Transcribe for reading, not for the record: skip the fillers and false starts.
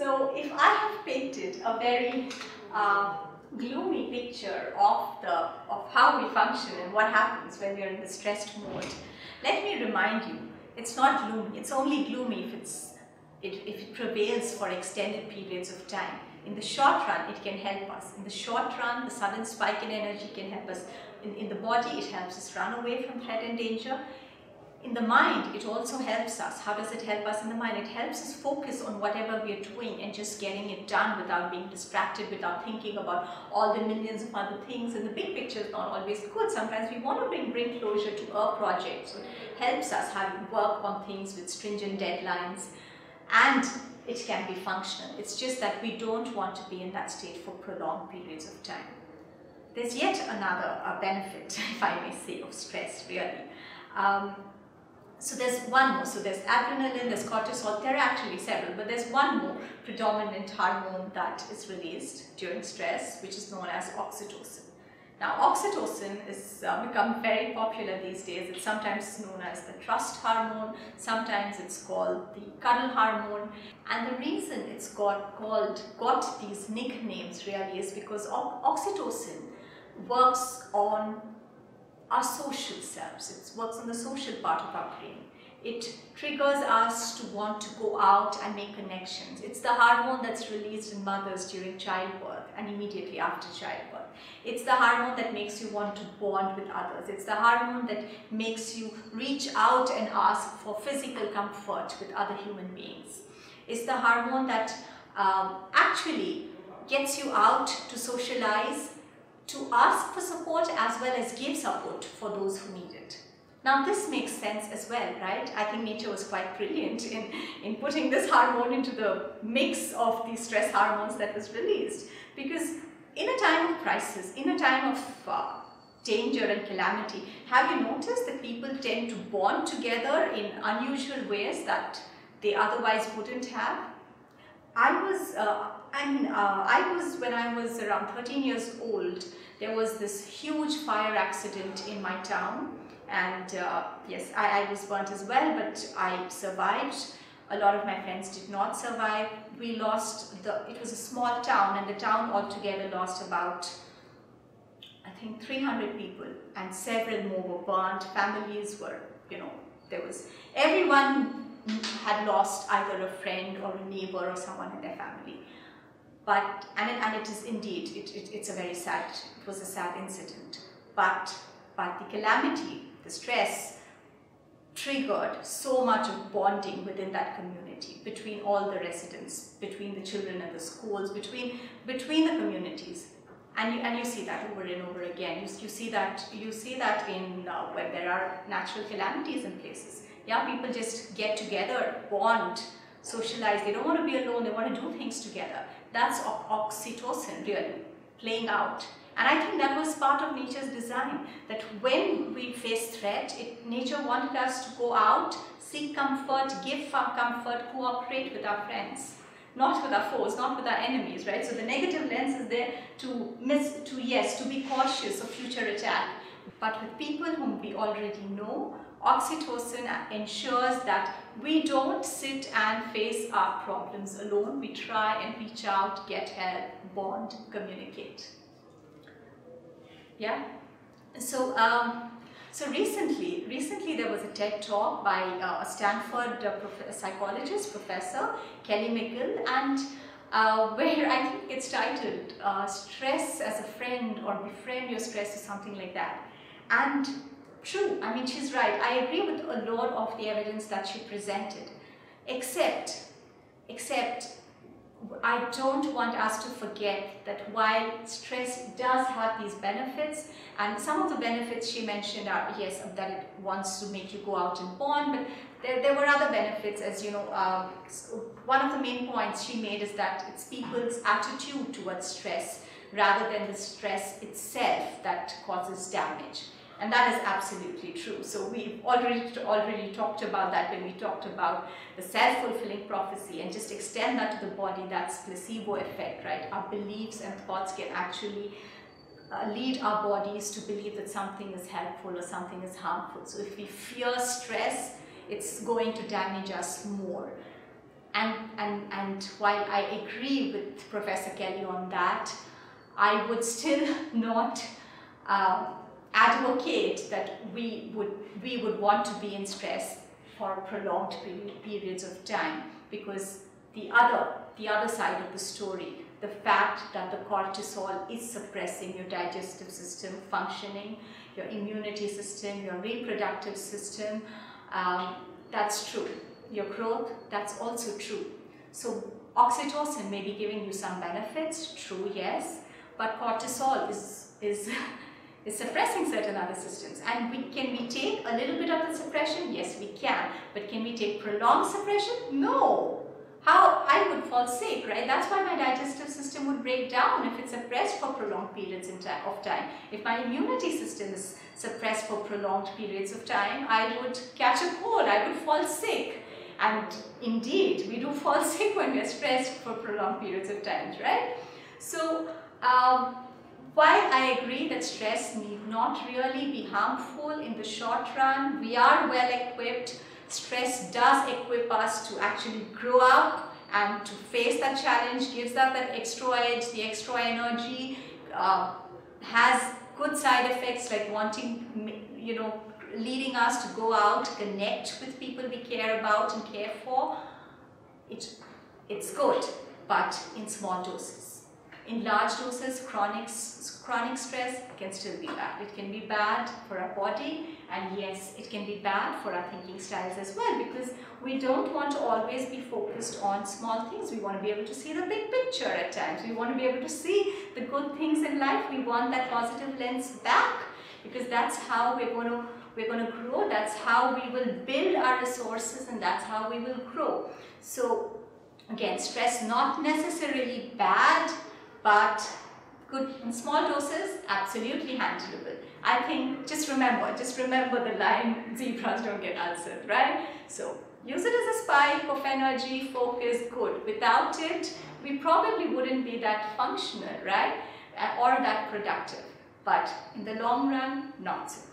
So if I have painted a very gloomy picture of how we function and what happens when we are in the stressed mode, let me remind you, it's not gloomy. It's only gloomy if it prevails for extended periods of time. In the short run, it can help us. In the short run, the sudden spike in energy can help us. In the body, it helps us run away from threat and danger. In the mind, it also helps us. How does it help us in the mind? It helps us focus on whatever we are doing and just getting it done without being distracted, without thinking about all the millions of other things. And the big picture is not always good. Sometimes we want to bring closure to our project. So it helps us how we work on things with stringent deadlines. And it can be functional. It's just that we don't want to be in that state for prolonged periods of time. There's yet another benefit, if I may say, of stress, really. So there's one more. So there's adrenaline, there's cortisol. There are actually several, but there's one more predominant hormone that is released during stress, which is known as oxytocin. Now, oxytocin has become very popular these days. It's sometimes known as the trust hormone. Sometimes it's called the cuddle hormone. And the reason it's got these nicknames really is because oxytocin works on our social selves. It works on the social part of our brain. It triggers us to want to go out and make connections. It's the hormone that's released in mothers during childbirth and immediately after childbirth. It's the hormone that makes you want to bond with others. It's the hormone that makes you reach out and ask for physical comfort with other human beings. It's the hormone that actually gets you out to socialize, to ask for support as well as give support for those who need it. Now this makes sense as well, right? I think nature was quite brilliant in putting this hormone into the mix of the stress hormones that was released. Because in a time of crisis, in a time of danger and calamity, have you noticed that people tend to bond together in unusual ways that they otherwise wouldn't have? When I was around 13 years old, there was this huge fire accident in my town. And yes, I was burnt as well, but I survived. A lot of my friends did not survive. We lost, it was a small town, and the town altogether lost about, I think, 300 people, and several more were burnt. Families were, you know, everyone had lost either a friend or a neighbor or someone in their family. But, and it is indeed, it's a very sad, it was a sad incident. But the calamity, the stress, triggered so much of bonding within that community, between all the residents, between the children and the schools, between the communities. And you see that over and over again. You see that in when there are natural calamities in places. Yeah, people just get together, bond, socialize. They don't want to be alone. They want to do things together. That's oxytocin really playing out. And I think that was part of nature's design, that when we face threat, nature wanted us to go out, seek comfort, give comfort, cooperate with our friends, not with our foes, not with our enemies, right? So the negative lens is there to be cautious of future attack. But with people whom we already know, oxytocin ensures that we don't sit and face our problems alone. We try and reach out, get help, bond, communicate. Yeah. So, recently there was a TED talk by a Stanford psychologist, Professor Kelly McGonigal, and where I think it's titled "Stress as a Friend" or "Befriend Your Stress" or something like that. And true, I mean, she's right. I agree with a lot of the evidence that she presented, except. I don't want us to forget that while stress does have these benefits, and some of the benefits she mentioned are, yes, that it wants to make you go out and bond, but there were other benefits, as you know. One of the main points she made is that it's people's attitude towards stress rather than the stress itself that causes damage. And that is absolutely true. So we've already talked about that when we talked about the self-fulfilling prophecy, and just extend that to the body, that's placebo effect, right? Our beliefs and thoughts can actually lead our bodies to believe that something is helpful or something is harmful. So if we fear stress, it's going to damage us more. And while I agree with Professor Kelly on that, I would still not advocate that we would want to be in stress for prolonged periods of time, because the other side of the story, the fact that the cortisol is suppressing your digestive system functioning, your immunity system, your reproductive system, that's true. Your growth, that's also true. So oxytocin may be giving you some benefits, true, yes, but cortisol is suppressing certain other systems. And can we take a little bit of the suppression? Yes, we can. But can we take prolonged suppression? No. How? I would fall sick, right? That's why my digestive system would break down if it's suppressed for prolonged periods of time. If my immunity system is suppressed for prolonged periods of time, I would catch a cold, I would fall sick. And indeed, we do fall sick when we're stressed for prolonged periods of time, right? So, while I agree that stress need not really be harmful in the short run, we are well equipped. Stress does equip us to actually grow up and to face that challenge, gives us that extra edge, the extra energy, has good side effects like leading us to go out, connect with people we care about and care for. It's good, but in small doses. In large doses, chronic stress can still be bad. It can be bad for our body, and yes, it can be bad for our thinking styles as well, because we don't want to always be focused on small things. We want to be able to see the big picture at times. We want to be able to see the good things in life. We want that positive lens back, because that's how we're going to grow. That's how we will build our resources, and that's how we will grow. So again, stress not necessarily bad, but good in small doses, absolutely handleable. I think just remember the line, zebras don't get ulcers, right? So use it as a spike of energy, focus, good. Without it, we probably wouldn't be that functional, right? Or that productive. But in the long run, not so.